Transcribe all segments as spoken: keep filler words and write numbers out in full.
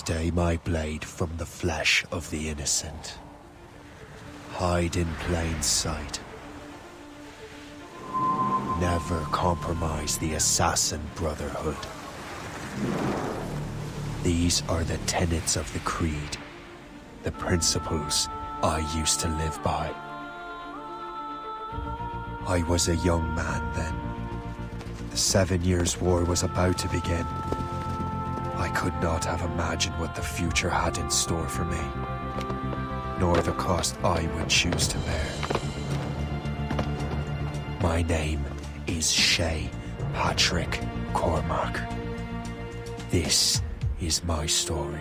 stay my blade from the flesh of the innocent. Hide in plain sight. Never compromise the assassin brotherhood. These are the tenets of the creed, the principles I used to live by. I was a young man then. The Seven Years' War was about to begin. I could not have imagined what the future had in store for me, nor the cost I would choose to bear. My name is Shay Patrick Cormac. This is my story.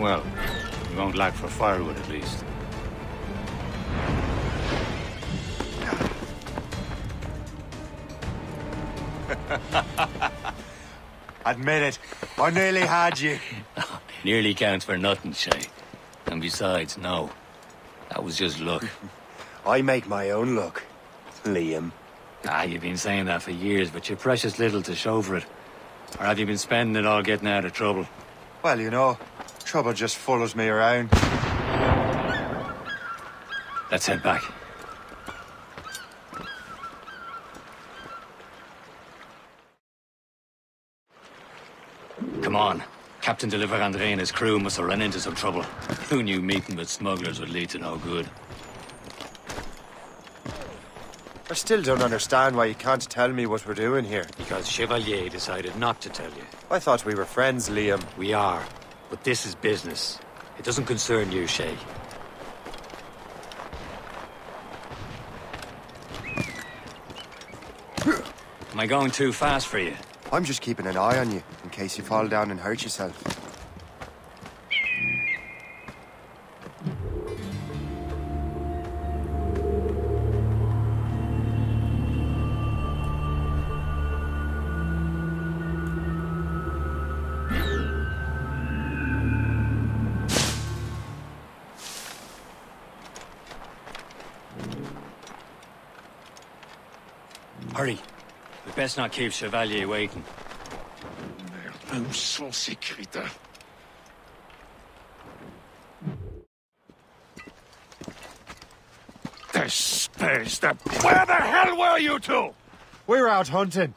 Well, you won't lack for firewood at least. Admit it, I nearly had you. Nearly counts for nothing, Shay. And besides, no, that was just luck. I make my own luck, Liam. Ah, you've been saying that for years, but you're precious little to show for it. Or have you been spending it all getting out of trouble? Well, you know, trouble just follows me around. Let's head back. Come on. Captain de la Vérendrye and his crew must have run into some trouble. Who knew meeting with smugglers would lead to no good? I still don't understand why you can't tell me what we're doing here. Because Chevalier decided not to tell you. I thought we were friends, Liam. We are. But this is business. It doesn't concern you, Shay. Am I going too fast for you? I'm just keeping an eye on you, in case you fall down and hurt yourself. Hurry. We best not keep Chevalier waiting. Merde, où sont ces crétins? This space, the... Where the hell were you two? We're out hunting.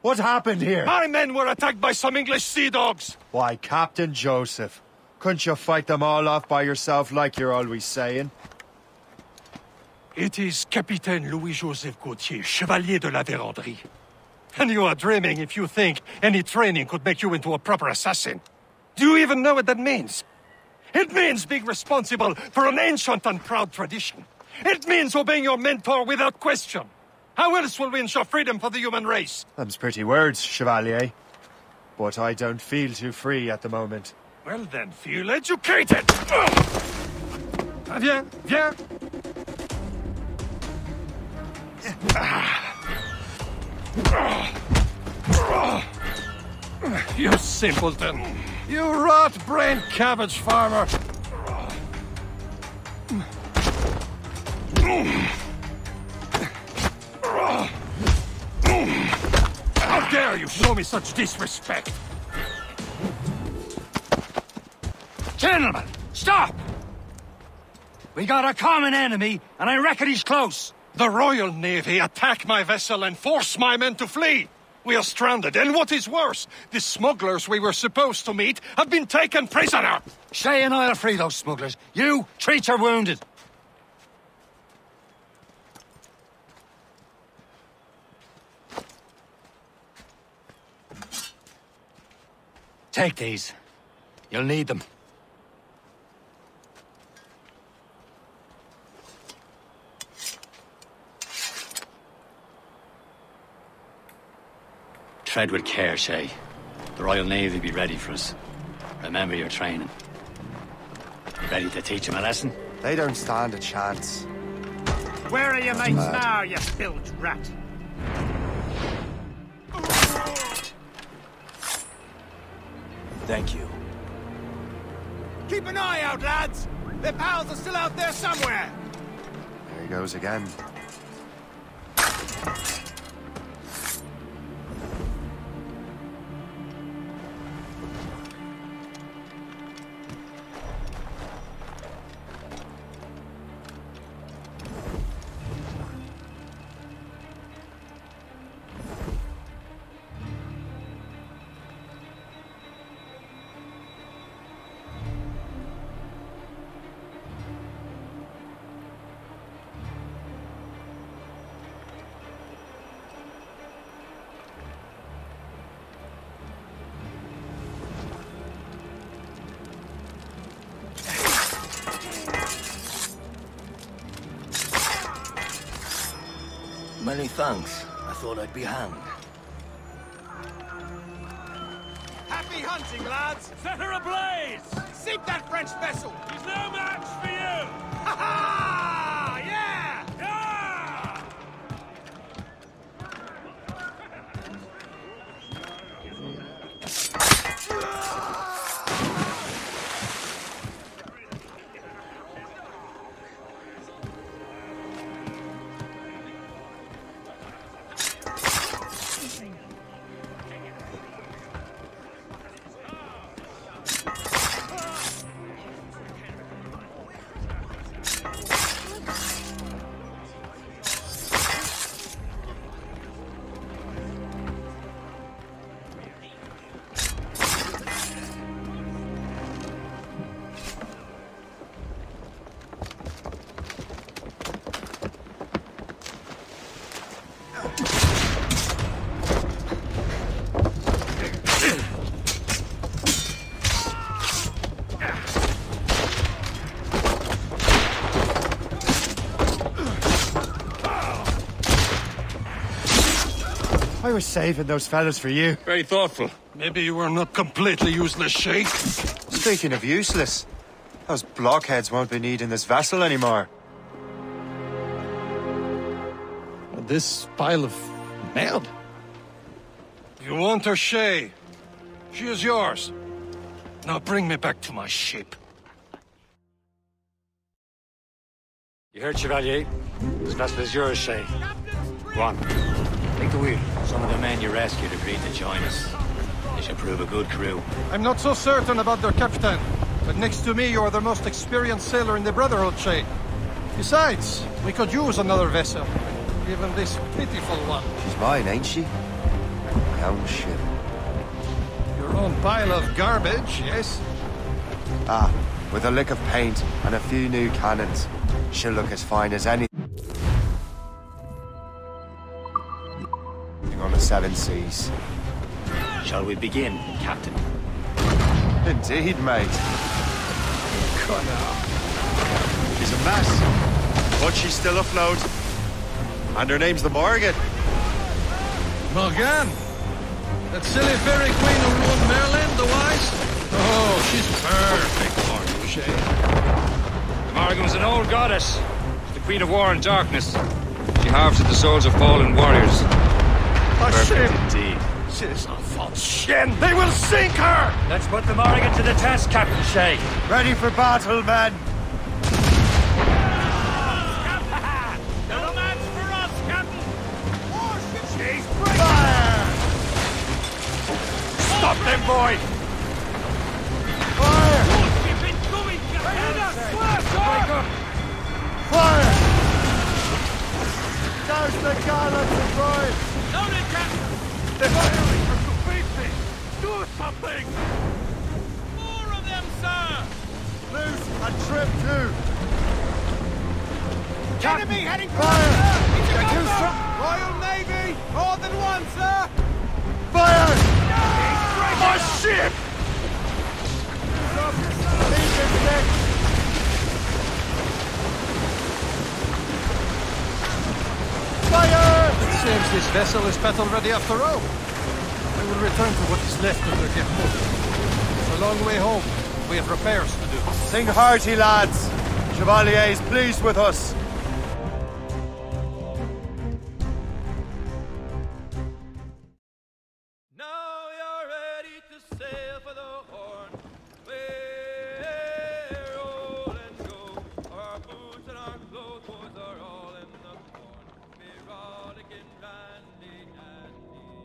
What happened here? My men were attacked by some English sea dogs. Why, Captain Joseph, couldn't you fight them all off by yourself like you're always saying? It is Capitaine Louis-Joseph Gautier, Chevalier de la Vérendrye. And you are dreaming if you think any training could make you into a proper assassin. Do you even know what that means? It means being responsible for an ancient and proud tradition. It means obeying your mentor without question. How else will we ensure freedom for the human race? Them's pretty words, Chevalier. But I don't feel too free at the moment. Well then, feel educated! Viens, viens! You simpleton! You rot-brained cabbage farmer! How dare you show me such disrespect! Gentlemen, stop! We got a common enemy, and I reckon he's close! The Royal Navy attack my vessel and force my men to flee! We are stranded, and what is worse, the smugglers we were supposed to meet have been taken prisoner! Shay and I'll free those smugglers. You, treat your wounded! Take these. You'll need them. Tread with care, Shay. The Royal Navy be ready for us. Remember your training. Ready to teach them a lesson? They don't stand a chance. Where are your mates now, you bilge rat? Thank you. Keep an eye out, lads! Their pals are still out there somewhere! There he goes again. Many thanks. I thought I'd be hanged. Happy hunting, lads! Set her ablaze! Sink that French vessel! She's no match for you! Ha ha! Yeah! I was saving those fellas for you. Very thoughtful. Maybe you were not completely useless, Sheik. Speaking of useless, those blockheads won't be needing this vessel anymore. This pile of mail? You want her, Shay? She is yours. Now bring me back to my ship. You heard, Chevalier? This vessel is yours, Shay. Go on. Take the wheel. Some of the men you rescued agreed to join us. They should prove a good crew. I'm not so certain about their captain, but next to me you are the most experienced sailor in the Brotherhood, Shay. Besides, we could use another vessel, even this pitiful one. She's mine, ain't she? My own ship. Your own pile of garbage, yes? Ah, with a lick of paint and a few new cannons, she'll look as fine as any. Seven seas. Shall we begin, Captain? Indeed, mate. Connor. She's a mess, but she's still afloat. And her name's the Morgan. Morgan? That silly fairy queen who ruined Merlin, the wise? Oh, she's perfect for you, Shay. The Morgan was an old goddess. She's the queen of war and darkness. She harvested the souls of fallen warriors. A shame. Indeed. She is a false shin. They will sink her! Let's put the Morgan to the test, Captain Shay. Ready for battle, men. Stop them, boy! Fire! Fire! Douse the gallants and boys! They're firing from the faces! Do something! More of them, sir! Loose and trim too! Captain. Enemy heading for fire! Royal Navy! More than one, sir! Fire! No! My ship! Leave it, fire! It seems this vessel is battle-ready after all. We will return to what is left of their captain. It's a long way home. We have repairs to do. Sing hearty, lads. Chevalier is pleased with us. Now you're ready to sail for the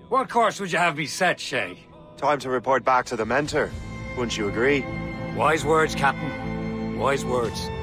What course would you have me set, Shay? Time to report back to the mentor. Wouldn't you agree? Wise words, Captain. Wise words.